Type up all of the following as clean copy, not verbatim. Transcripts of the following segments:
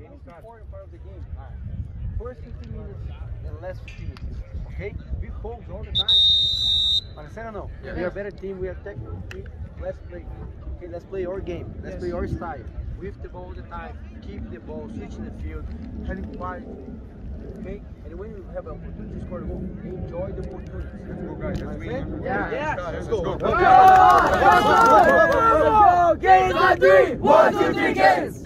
game starts. Before part of the game. First 15 minutes and last 15 minutes. Okay? We hold all the time. Understand or no? Yeah. We are a better team. We are technical. Let's play. Okay, let's play our game. Let's play our style. With the ball all the time. Keep the ball. Switching the field. Having quality. Okay? And when you have an opportunity to score a goal, enjoy the opportunity. Let's go, guys. Let's win. Yeah. Let's go. Go. Games on three. 1, 2, 3 games.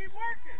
Keep working.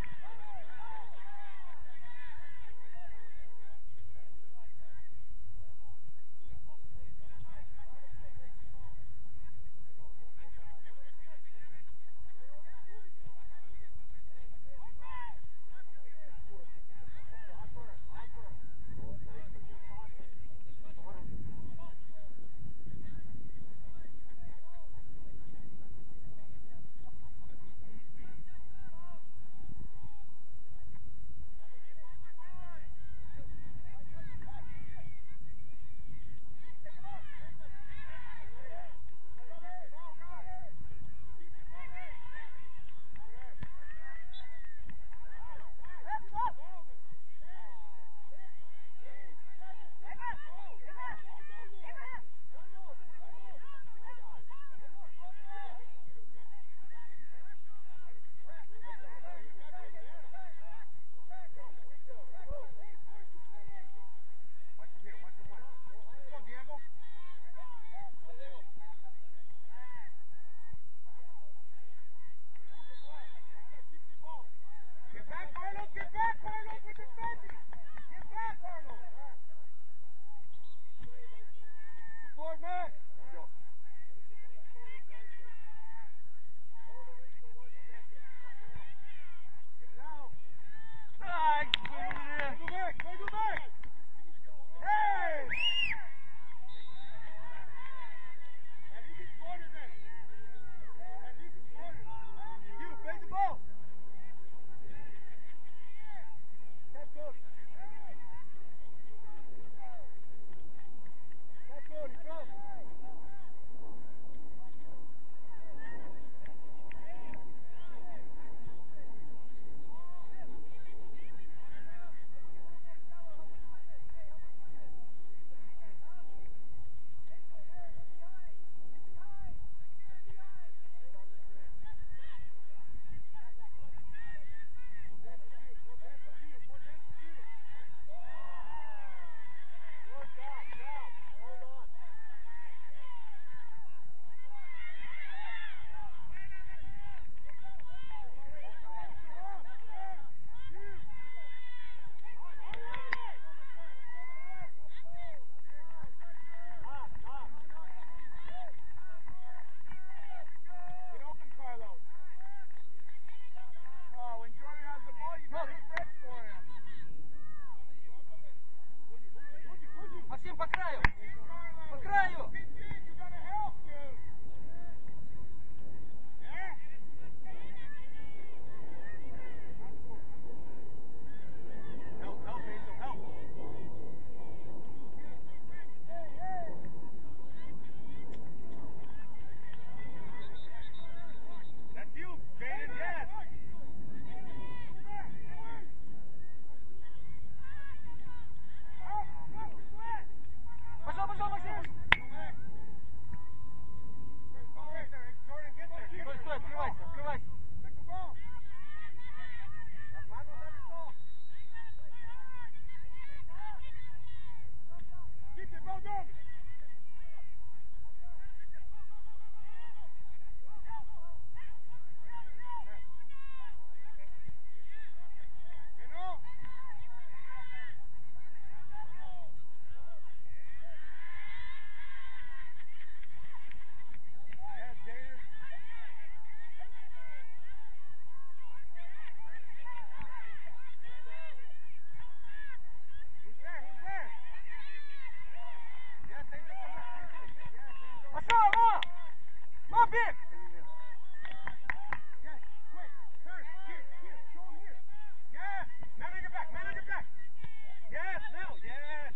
Yes, now, yes.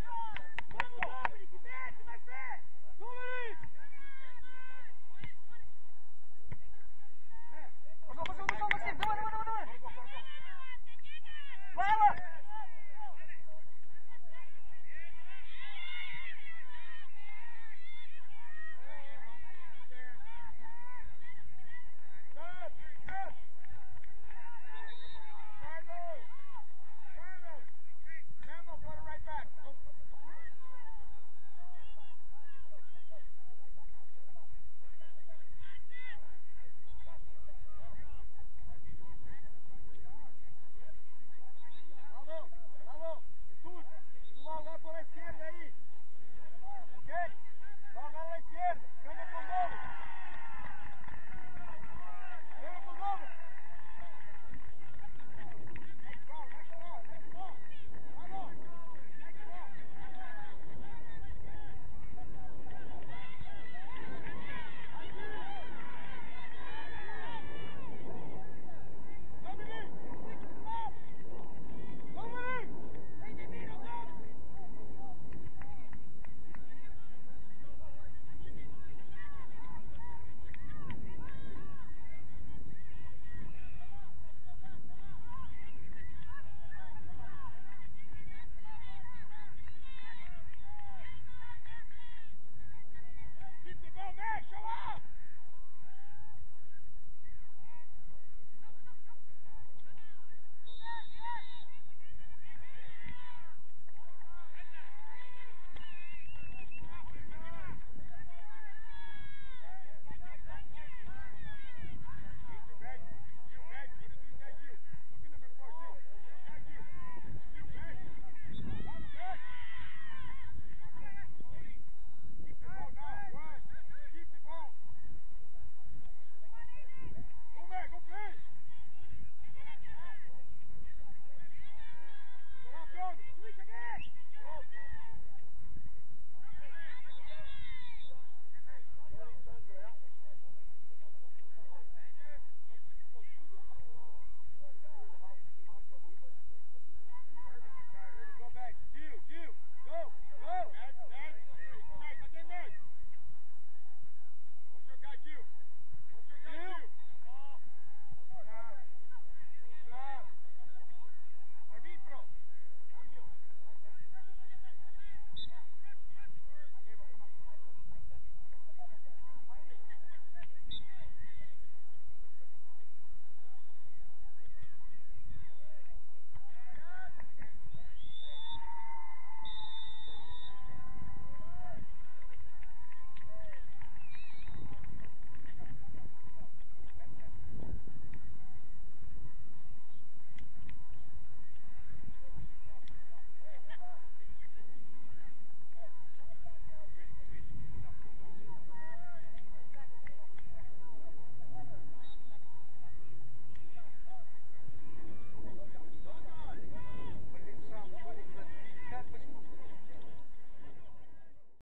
Come on, get back to my back. Go in.